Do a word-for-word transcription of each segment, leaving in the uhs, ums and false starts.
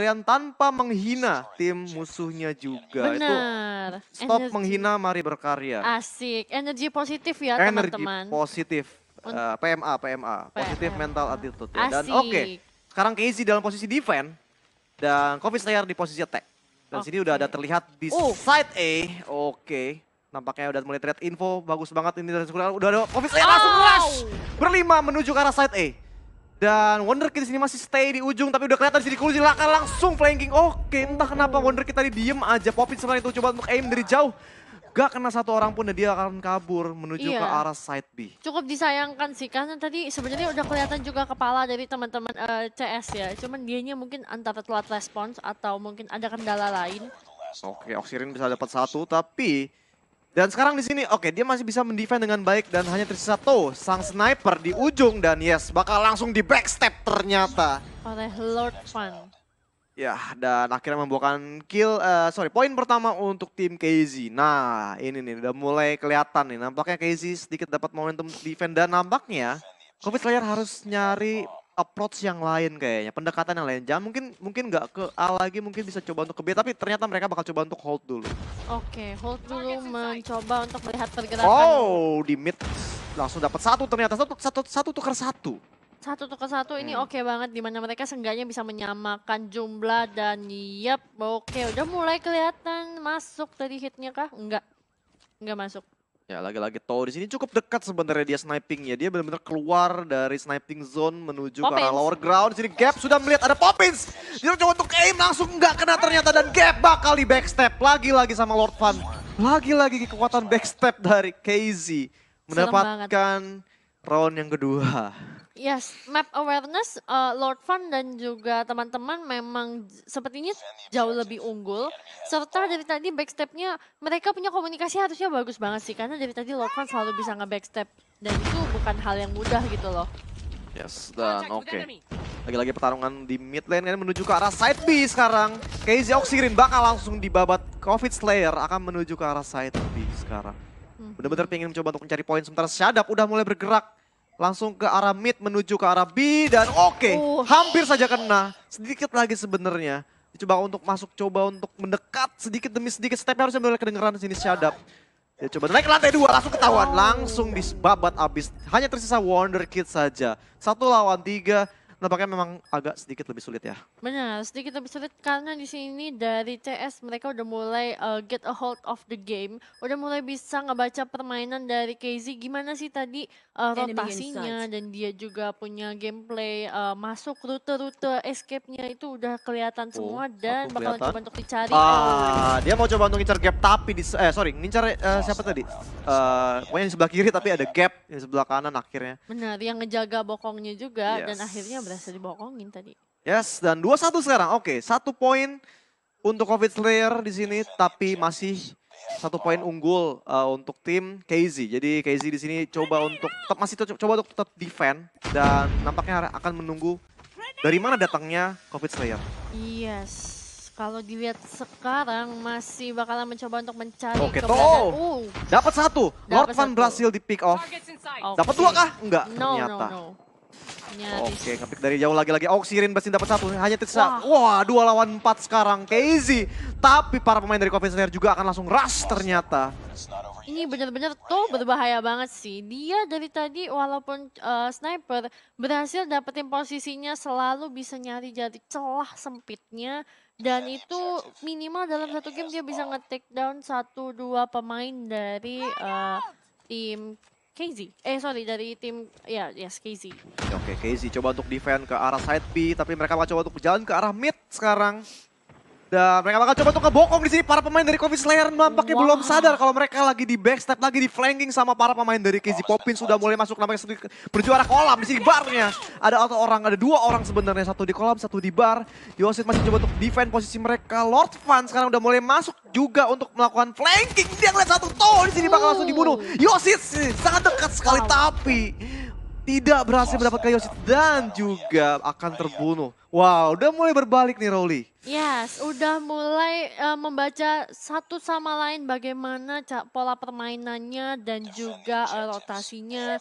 kalian tanpa menghina tim musuhnya juga. Benar. Itu stop energy. Menghina, mari berkarya. Asik, energi positif ya teman-teman. Energi positif, uh, P M A, P M A, positif mental attitude. Ya. Dan oke, okay, sekarang Kayze dalam posisi defend dan COVID Slayer di posisi attack. Dan okay, sini udah ada terlihat di uh. side A, oke. Okay. Nampaknya udah mulai terlihat info, bagus banget ini dari sekolah. Udah ada COVID Slayer oh. langsung rush, berlima menuju ke arah side A. Dan Wonder Kid di sini masih stay di ujung, tapi udah kelihatan di sini Skulzi langsung flanking. Oke, entah kenapa Wonder Kid tadi diem aja. Popin sebenarnya itu coba untuk aim dari jauh. Gak kena satu orang pun dan dia akan kabur menuju iya. ke arah side B. Cukup disayangkan sih, karena tadi sebenarnya udah kelihatan juga kepala dari teman-teman uh, C S ya. Cuman dianya mungkin antara telat respons atau mungkin ada kendala lain. Oke, Oxirin bisa dapat satu, tapi... Dan sekarang di sini, oke, okay, dia masih bisa mendefend dengan baik dan hanya tersisa Toh, sang sniper di ujung dan yes, bakal langsung di backstep ternyata. Oleh Lord Fun. Ya, dan akhirnya membuahkan kill, uh, sorry, poin pertama untuk tim Kayze. Nah, ini nih, udah mulai kelihatan nih, nampaknya Kayze sedikit dapat momentum defend dan nampaknya COVID Slayer harus nyari approach yang lain kayaknya, pendekatan yang lain. Jangan mungkin mungkin nggak ke A lagi, mungkin bisa coba untuk ke B, tapi ternyata mereka bakal coba untuk hold dulu. Oke, okay, hold dulu mencoba untuk melihat pergerakan. Oh, di mid langsung dapat satu ternyata, satu, satu, satu tukar satu. Satu tukar satu ini hmm. oke okay banget, dimana mereka seenggaknya bisa menyamakan jumlah dan yep, oke okay, udah mulai kelihatan masuk tadi hitnya kah? Enggak, enggak masuk. Ya, lagi-lagi Toh di sini cukup dekat sebenarnya dia snipingnya. Dia benar-benar keluar dari sniping zone menuju Popins. ke arah lower ground. Di sini Gap sudah melihat ada Popins. Dia coba untuk aim langsung nggak kena ternyata dan Gap bakal di backstep lagi-lagi sama Lord Fun. Lagi-lagi kekuatan backstep dari Kayze mendapatkan round yang kedua. Yes, map awareness uh, Lord Fun dan juga teman-teman memang sepertinya jauh lebih unggul. Serta dari tadi backstepnya mereka punya komunikasi harusnya bagus banget sih. Karena dari tadi Lord Fun selalu bisa nge-backstep. Dan itu bukan hal yang mudah gitu loh. Yes, dan oke. Okay. Lagi-lagi pertarungan di mid lane menuju ke arah side B sekarang. Kayze Oxirin bakal langsung dibabat COVID Slayer akan menuju ke arah side B sekarang. Bener-bener pengen mencoba untuk mencari poin sementara Shadab udah mulai bergerak. Langsung ke arah mid menuju ke arah B dan oke okay, uh. hampir saja kena sedikit lagi sebenarnya. Coba untuk masuk, coba untuk mendekat sedikit demi sedikit, stepnya harusnya mulai kedengeran di sini Shadab. Dia coba naik lantai dua langsung ketahuan, langsung dibabat abis. Hanya tersisa Wonder Kid saja. Satu lawan tiga. Nampaknya memang agak sedikit lebih sulit ya. Benar, sedikit lebih sulit karena di sini dari C S mereka udah mulai uh, get a hold of the game, udah mulai bisa ngebaca permainan dari Kayze. Gimana sih tadi uh, rotasinya dan dia juga punya gameplay uh, masuk rute-rute escape-nya itu udah kelihatan oh, semua dan bakal kelihatan. Coba untuk dicari. Ah, dia mau coba untuk ngincar Gap tapi di, eh sorry, ngincar uh, siapa tadi? Uh, pokoknya di sebelah kiri tapi ada Gap di sebelah kanan akhirnya. Benar, yang ngejaga bokongnya juga yes. dan akhirnya berhasil dibokongin tadi. Yes, dan dua satu sekarang. Oke, okay, satu poin untuk COVID Slayer di sini, tapi masih satu poin unggul uh, untuk tim Kayze. Jadi Kayze di sini coba untuk tetap masih coba untuk tetap defend dan nampaknya akan menunggu dari mana datangnya COVID Slayer. Yes. Kalau dilihat sekarang masih bakalan mencoba untuk mencari okay, keberadaan. Uh. Dapat satu. Dapet Lord Van berhasil di pick off. Okay. Dapat dua kah? Enggak, no, ternyata. No, no. Nyaris. Oke, ngepick dari jauh lagi-lagi. Oxirin berhasil dapat satu, hanya tersisa. Wah, dua lawan empat sekarang Kayze. Tapi para pemain dari COVID Slayer juga akan langsung rush ternyata. Ini benar-benar Toh berbahaya banget sih. Dia dari tadi walaupun uh, sniper berhasil dapetin posisinya, selalu bisa nyari jari celah sempitnya. Dan itu minimal dalam satu game dia bisa nge-take down satu dua pemain dari uh, tim Kayze, eh sorry dari tim, ya yes Kayze. Oke, Kayze coba untuk defend ke arah side B, tapi mereka bakal coba untuk jalan ke arah mid sekarang. Dan mereka bakal coba untuk ngebokong di sini para pemain dari COVID Slayer nampaknya wow. belum sadar kalau mereka lagi di backstep, lagi di flanking sama para pemain dari Kayze. Popin sudah mulai masuk namanya sedikit berjuara kolam di sini barnya. Ada satu orang, ada dua orang sebenarnya, satu di kolam, satu di bar. Yosi masih coba untuk defend posisi mereka. Lord Fun sekarang udah mulai masuk juga untuk melakukan flanking. Dia ngeliat satu Toh di sini bakal langsung dibunuh. Yosi sangat dekat sekali tapi tidak berhasil mendapatkan Yosi dan juga akan terbunuh. Wow, udah mulai berbalik nih Rowley. Yes, udah mulai uh, membaca satu sama lain bagaimana pola permainannya dan juga uh, rotasinya.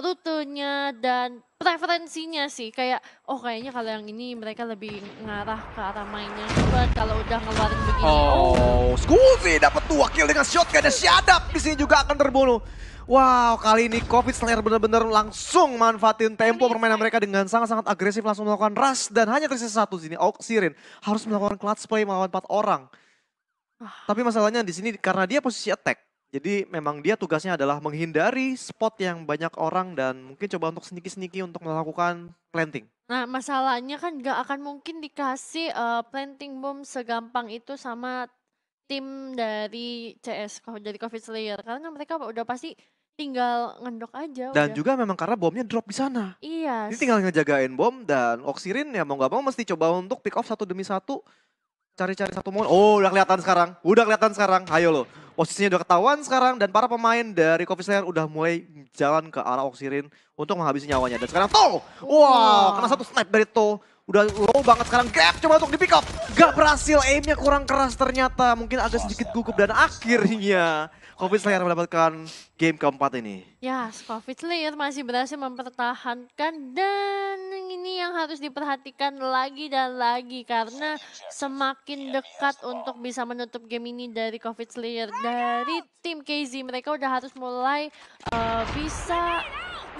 rutenya dan preferensinya sih. Kayak, oh kayaknya kalau yang ini mereka lebih ngarah ke arah mainnya. Cuman kalau udah ngeluarin begini. Oh, oh. Skulzi dapat dua kill dengan shotgun. Shadab di sini juga akan terbunuh. Wow, kali ini COVID Slayer benar-benar langsung manfaatin tempo permainan mereka dengan sangat-sangat agresif, langsung melakukan rush dan hanya tersisa satu di sini. Oxirin harus melakukan clutch play melawan empat orang. Tapi masalahnya di sini karena dia posisi attack, jadi memang dia tugasnya adalah menghindari spot yang banyak orang dan mungkin coba untuk sneaky-sneaky untuk melakukan planting. Nah, masalahnya kan gak akan mungkin dikasih uh, planting bomb segampang itu sama tim dari C S, dari COVID Slayer, karena mereka udah pasti tinggal ngendok aja. Dan udah. Juga memang karena bomnya drop di sana. Iya. Ini tinggal ngejagain bom dan Oxirin ya mau gak mau mesti coba untuk pick off satu demi satu. Cari-cari satu momen. Oh udah kelihatan sekarang. Udah kelihatan sekarang. Ayo loh. Posisinya udah ketahuan sekarang. Dan para pemain dari COVID Slayer udah mulai jalan ke arah Oxirin untuk menghabisi nyawanya. Dan sekarang Toh. Wow, wow. Kena satu snipe dari Toh. Udah low banget sekarang. Gap coba untuk di pick up. Gak berhasil. Aimnya kurang keras ternyata. Mungkin agak sedikit gugup. Dan akhirnya COVID Slayer mendapatkan game keempat ini. Ya, yes, COVID Slayer masih berhasil mempertahankan dan ini yang harus diperhatikan lagi dan lagi karena semakin dekat untuk bisa menutup game ini dari COVID Slayer. Dari tim Kayze mereka udah harus mulai uh, bisa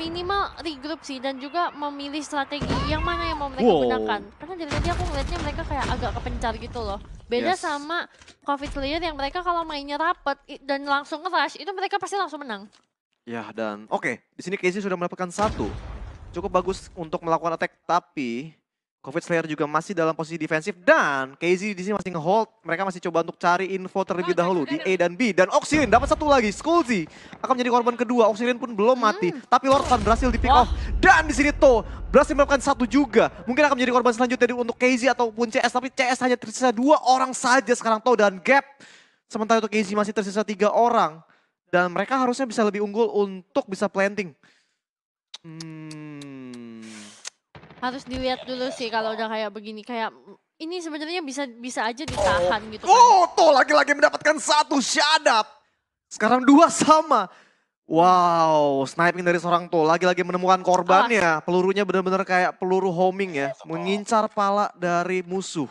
minimal regroup sih dan juga memilih strategi yang mana yang mau mereka wow. gunakan. Karena dari tadi aku ngeliatnya mereka kayak agak kepencar gitu loh. Beda yes. sama COVID Slayer yang mereka kalau mainnya rapet dan langsung nge-rush itu mereka pasti langsung menang. Ya dan oke, okay, di sini Kayze sudah mendapatkan satu. Cukup bagus untuk melakukan attack tapi COVID Slayer juga masih dalam posisi defensif dan Kayze di sini masih ngehold. Mereka masih coba untuk cari info terlebih dahulu di A dan B dan Oxirin dapat satu lagi. Skulzi akan menjadi korban kedua. Oxirin pun belum mati hmm. tapi Lord Fun berhasil di pick off dan di sini Toh berhasil melakukan satu juga. Mungkin akan menjadi korban selanjutnya untuk Kayze ataupun C S. Tapi C S hanya tersisa dua orang saja sekarang, Toh dan Gap. Sementara itu Kayze masih tersisa tiga orang. Dan mereka harusnya bisa lebih unggul untuk bisa planting. Hmm. Harus dilihat dulu sih kalau udah kayak begini. Kayak ini sebenarnya bisa bisa aja ditahan oh. gitu. Kan. Oh, Toh lagi-lagi mendapatkan satu. Shadab. Sekarang dua sama. Wow, sniping dari seorang Toh, lagi-lagi menemukan korbannya. Pelurunya benar-benar kayak peluru homing ya, mengincar pala dari musuh.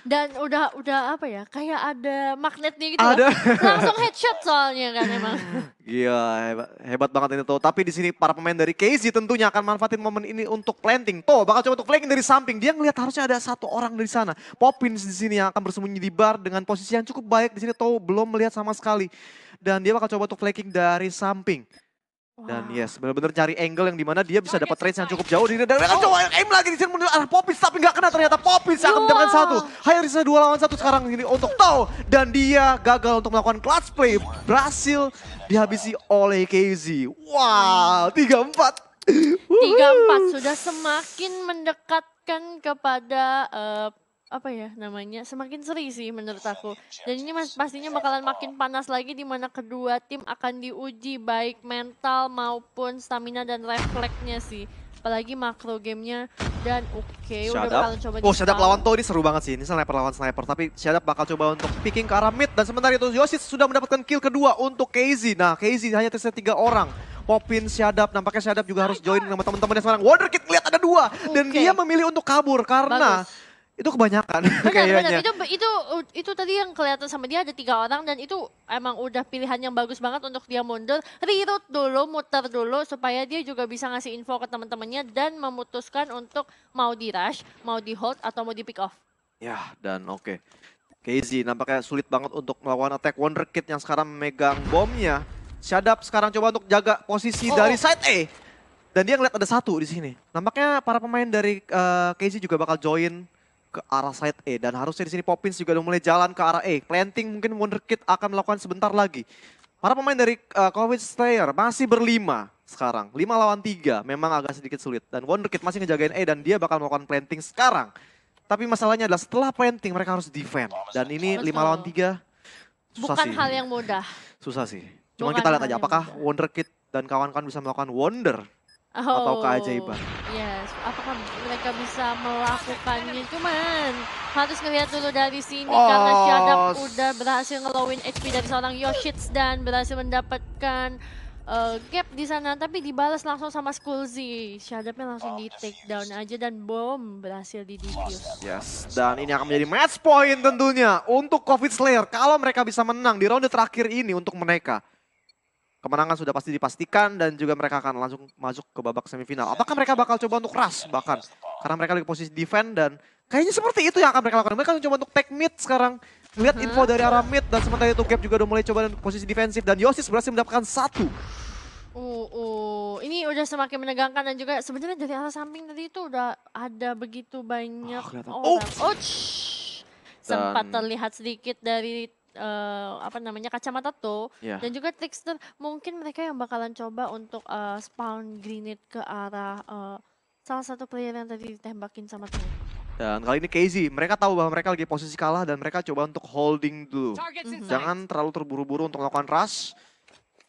Dan udah udah apa ya, kayak ada magnetnya gitu. Ada. Langsung headshot soalnya kan emang. Iya, hebat, hebat banget ini Toh. Tapi di sini para pemain dari Kayze tentunya akan manfaatin momen ini untuk planting. Toh bakal coba untuk flanking dari samping. Dia ngelihat harusnya ada satu orang dari sana. Popin di sini yang akan bersembunyi di bar dengan posisi yang cukup baik. Di sini Toh belum melihat sama sekali. Dan dia bakal coba untuk flanking dari samping. Wow. Dan yes, benar-benar cari angle yang dimana dia bisa dapat range yang cukup jauh. Dan mereka coba aim lagi di sini menuju arah Popis tapi nggak kena ternyata. Popis akan mendapatkan satu. Hanya sisa dua lawan satu sekarang ini untuk Toh. Dan dia gagal untuk melakukan clutch play. Berhasil dihabisi oleh Kayze. Wow, tiga empat. tiga empat sudah semakin mendekatkan kepada... Uh, apa ya namanya, semakin seri sih menurut aku. Dan ini mas, pastinya bakalan makin panas lagi di mana kedua tim akan diuji baik mental maupun stamina dan refleksnya sih. Apalagi makro gamenya dan oke okay, udah bakal coba. Oh Shadab lawan Toh ini seru banget sih, ini sniper lawan sniper. Tapi Shadab bakal coba untuk picking ke arah mid dan sementara itu Yosi sudah mendapatkan kill kedua untuk Kayze. Nah Kayze hanya tersisa tiga orang. Popin, Shadab, nampaknya Shadab juga harus join sama teman-temannya sekarang. Wonder Kid lihat ada dua okay. dan dia memilih untuk kabur karena bagus. Itu kebanyakan kayaknya. Itu, itu itu tadi yang kelihatan sama dia ada tiga orang dan itu emang udah pilihan yang bagus banget untuk dia mundur. Reroute dulu, muter dulu supaya dia juga bisa ngasih info ke teman-temannya dan memutuskan untuk mau di rush, mau di hold atau mau di pick off. Ya dan oke. Okay. Kayze nampaknya sulit banget untuk melawan attack Wonder Kid yang sekarang memegang bomnya. Shadab sekarang coba untuk jaga posisi oh. dari side A. Dan dia ngeliat ada satu di sini. Nampaknya para pemain dari uh, Kayze juga bakal join ke arah side E dan harusnya di sini Popins juga udah mulai jalan ke arah E. Planting mungkin Wonder Kid akan melakukan sebentar lagi. Para pemain dari uh, COVID Slayer masih berlima sekarang. Lima lawan tiga memang agak sedikit sulit. Dan Wonder Kid masih ngejagain E dan dia bakal melakukan planting sekarang. Tapi masalahnya adalah setelah planting mereka harus defend. Dan ini Betul. lima lawan tiga susah Bukan sih. hal yang mudah. Susah sih. Cuma Bukan kita lihat aja apakah mudah. Wonder Kid dan kawan-kawan bisa melakukan wonder. Oh, atau keajaiban. Yes, apakah mereka bisa melakukannya? Cuman harus ngelihat dulu dari sini oh. karena Shadab udah berhasil ngelowin H P dari seorang Yoshits dan berhasil mendapatkan uh, Gap di sana, tapi dibalas langsung sama Skulzi. Shadabnya langsung di take down aja dan bom berhasil di defuse. Yes, dan ini akan menjadi match point tentunya untuk COVID Slayer kalau mereka bisa menang di ronde terakhir ini untuk mereka. Kemenangan sudah pasti dipastikan dan juga mereka akan langsung masuk ke babak semifinal. Apakah mereka bakal coba untuk rush bahkan? Karena mereka lagi posisi defend dan kayaknya seperti itu yang akan mereka lakukan. Mereka coba untuk take mid sekarang. Lihat info dari arah mid dan sementara itu Gap juga udah mulai coba untuk posisi defensif. Dan Yosi berhasil mendapatkan satu. Uh, uh. Ini udah semakin menegangkan dan juga sebenarnya dari arah samping tadi itu udah ada begitu banyak oh, orang. Oh. Sempat terlihat sedikit dari... Uh, apa namanya kacamata Toh yeah. dan juga Trickster, mungkin mereka yang bakalan coba untuk uh, spawn grenade ke arah uh, salah satu player yang tadi ditembakin sama Toh. Dan kali ini Kayze, mereka tahu bahwa mereka lagi posisi kalah dan mereka coba untuk holding dulu. Mm-hmm. Jangan terlalu terburu-buru untuk melakukan rush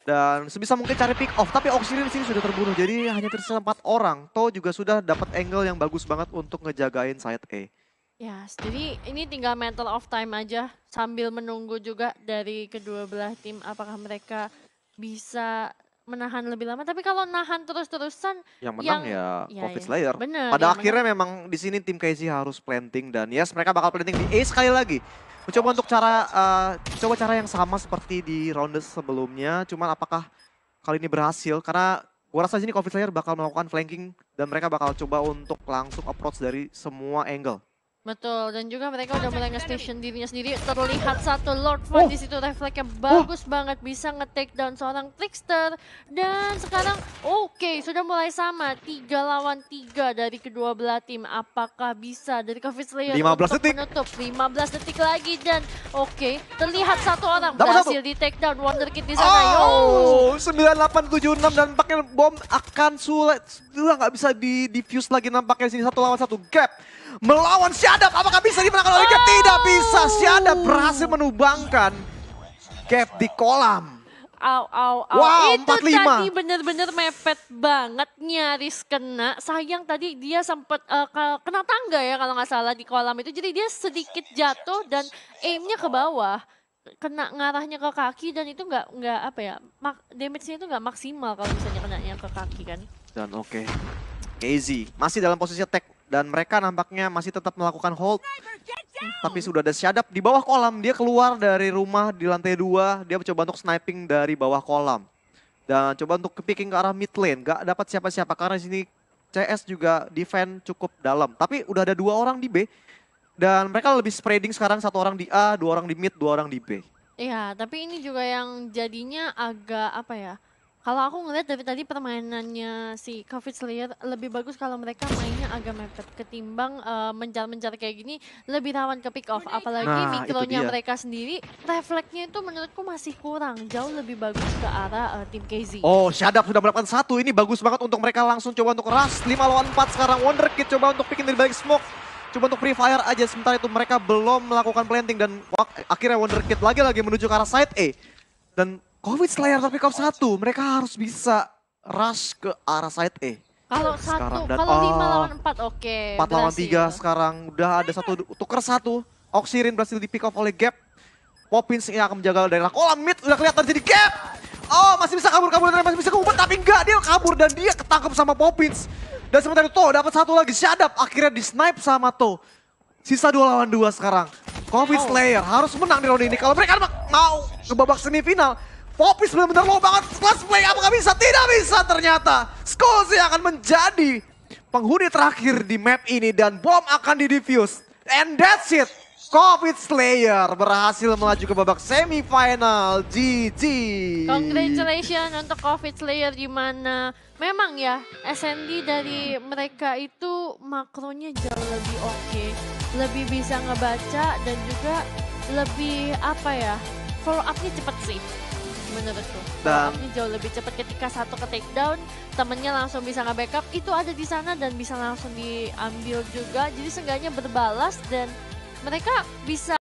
dan sebisa mungkin cari pick off, tapi Oxirin sini sudah terbunuh jadi hanya tersisa empat orang. Toh juga sudah dapat angle yang bagus banget untuk ngejagain side A. Ya, yes, jadi ini tinggal mental of time aja sambil menunggu juga dari kedua belah tim apakah mereka bisa menahan lebih lama. Tapi kalau nahan terus-terusan yang menang yang, ya COVID ya, Slayer. Bener, Pada akhirnya menang. memang di sini tim Kayze harus planting dan yes mereka bakal planting di A sekali lagi. Mencoba untuk cara uh, coba cara yang sama seperti di ronde sebelumnya, cuman apakah kali ini berhasil karena gua rasa di sini COVID Slayer bakal melakukan flanking dan mereka bakal coba untuk langsung approach dari semua angle. Betul, dan juga mereka udah mulai nge-station dirinya sendiri. Terlihat satu Lord Fun oh. di situ refleksnya bagus oh. banget, bisa nge-take down seorang Trickster. Dan sekarang oke, okay, sudah mulai sama tiga lawan tiga dari kedua belah tim. Apakah bisa dari COVID Slayer untuk detik. menutup lima belas detik lagi dan oke, okay, terlihat satu orang Dapat berhasil satu. di take down Wonder Kid di sana. Oh, sembilan delapan tujuh enam dan pakai bom akan sulit. Sudah nggak bisa di defuse lagi nampaknya di sini satu lawan satu Gap melawan siapa? Shadab, apakah bisa dimenangkan oleh Gap? Tidak bisa, Shadab berhasil menubangkan Gap di kolam. Au, au, au. Wow, itu empat puluh lima. Tadi bener-bener mepet banget, nyaris kena. Sayang tadi dia sempat uh, kena tangga ya kalau nggak salah di kolam itu. Jadi dia sedikit jatuh dan aimnya ke bawah. Kena ngarahnya ke kaki dan itu nggak nggak apa ya, damage-nya itu nggak maksimal kalau misalnya kenanya ke kaki kan. Dan oke, okay. Kayze masih dalam posisi attack. Dan mereka nampaknya masih tetap melakukan hold. Tapi sudah ada Shadab di bawah kolam. Dia keluar dari rumah di lantai dua. Dia coba untuk sniping dari bawah kolam. Dan coba untuk kepicking ke arah mid lane. Gak dapat siapa-siapa karena di sini C S juga defend cukup dalam. Tapi udah ada dua orang di B. Dan mereka lebih spreading sekarang. Satu orang di A, dua orang di mid, dua orang di B. Iya, tapi ini juga yang jadinya agak apa ya. Kalau aku ngeliat dari tadi permainannya si COVID Slayer lebih bagus kalau mereka mainnya agak mepet ketimbang menjar-menjar uh, kayak gini lebih rawan ke pick off. Apalagi nah, mikronya mereka sendiri refleksnya itu menurutku masih kurang, jauh lebih bagus ke arah uh, tim Kayze. Oh, Shadab sudah mendapatkan satu, ini bagus banget untuk mereka langsung coba untuk rush. lima lawan empat sekarang Wonder Kid coba untuk picking dari balik smoke. Coba untuk free fire aja, sementara itu mereka belum melakukan planting dan akhirnya Wonder Kid lagi-lagi menuju ke arah side A. Dan COVID Slayer tapi off satu, mereka harus bisa rush ke arah side A. Kalau satu, kalau lima lawan empat, oke. Empat lawan tiga sekarang udah ada satu tuker satu. Oxirin berhasil di pick off oleh Gap. Popin yang akan menjaga daerah kolam mid udah kelihatan jadi Gap. Oh masih bisa kabur-kabur dan masih bisa ngumpet tapi enggak, dia kabur dan dia ketangkep sama Popin. Dan sementara itu Toh dapat satu lagi, Shadab akhirnya di snipe sama Toh. Sisa dua lawan dua sekarang. COVID Slayer harus menang di ronde ini kalau mereka mau ke babak semifinal. Popis benar-benar low banget, last play apakah bisa? Tidak bisa ternyata. Skulzi akan menjadi penghuni terakhir di map ini dan bom akan didifuse. And that's it. COVID Slayer berhasil melaju ke babak semifinal. G G. Congratulations untuk COVID Slayer di mana memang ya S N D dari mereka itu makronya jauh lebih oke. Okay. Lebih bisa ngebaca dan juga lebih apa ya, follow up-nya cepat sih. Menurutku, ini jauh lebih cepat ketika satu ke take down, temennya langsung bisa nge-backup, itu ada di sana dan bisa langsung diambil juga, jadi seenggaknya berbalas dan mereka bisa